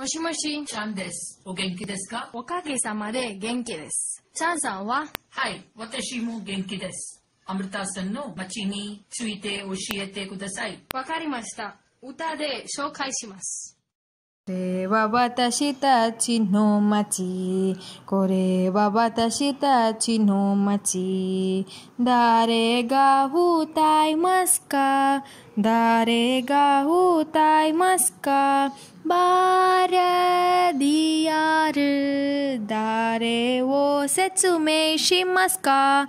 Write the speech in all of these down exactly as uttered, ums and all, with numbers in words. もしもし、ちゃんです。お元気ですか？おかげさまで元気です。ちゃんさんは？はい、私も元気です。アムリタさんの街について教えてください。わかりました。歌で紹介します。これは私たちの街。これは私たちの街。誰が歌いますか？誰が歌いますか？バレディアル。誰を説明しますか？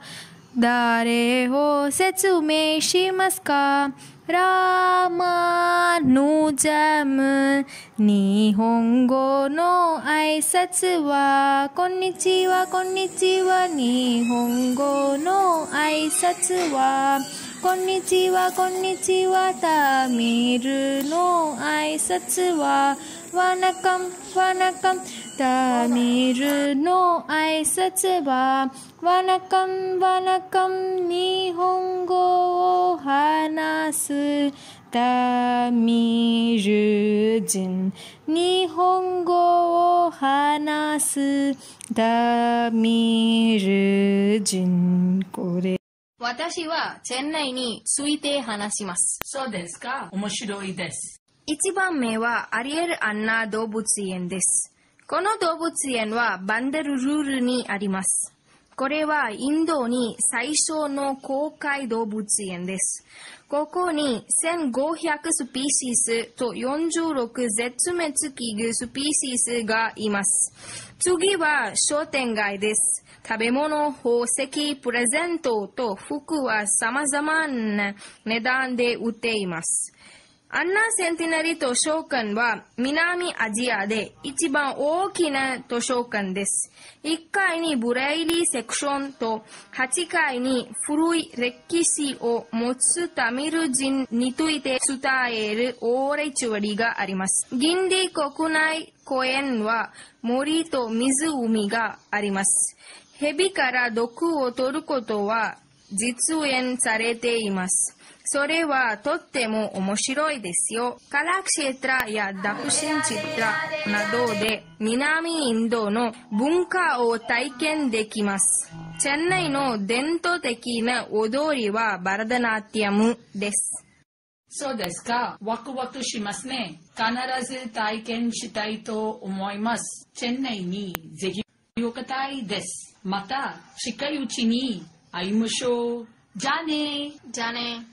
誰を説明しますか？ラマヌジャム。日本語の挨拶はこんにちは、こんにちは。日本語の挨拶はこんにちは、こんにちは。タミルの挨拶はワナカム、ワナカム。タミルの挨拶はワナカム、ワナカム。日本語を話すタミル人。日本語を話すタミル人。これ私はチェンナイについて話します。そうですか、面白いです。一番目はアリエルアンナ動物園です。この動物園はバンダルルールにあります。これはインドに最初の公開動物園です。ここにせんごひゃくスピーシースとよんじゅうろく絶滅危惧スピーシースがいます。次は商店街です。食べ物、宝石、プレゼントと服は様々な値段で売っています。アンナセンティナリ図書館は南アジアで一番大きな図書館です。いっかいにブレイリーセクションとはちかいに古い歴史を持つタミル人について伝えるオーレチュアリがあります。ギンディ国内公園は森と湖があります。蛇から毒を取ることは実演されています。それはとっても面白いですよ。カラクシェトラやダクシンチトラなどで南インドの文化を体験できます。チェンナイの伝統的な踊りはバラダナティアムです。そうですか。ワクワクしますね。必ず体験したいと思います。チェンナイにぜひ行きたいです。また近いうちに会いましょう。じゃあね。じゃあね。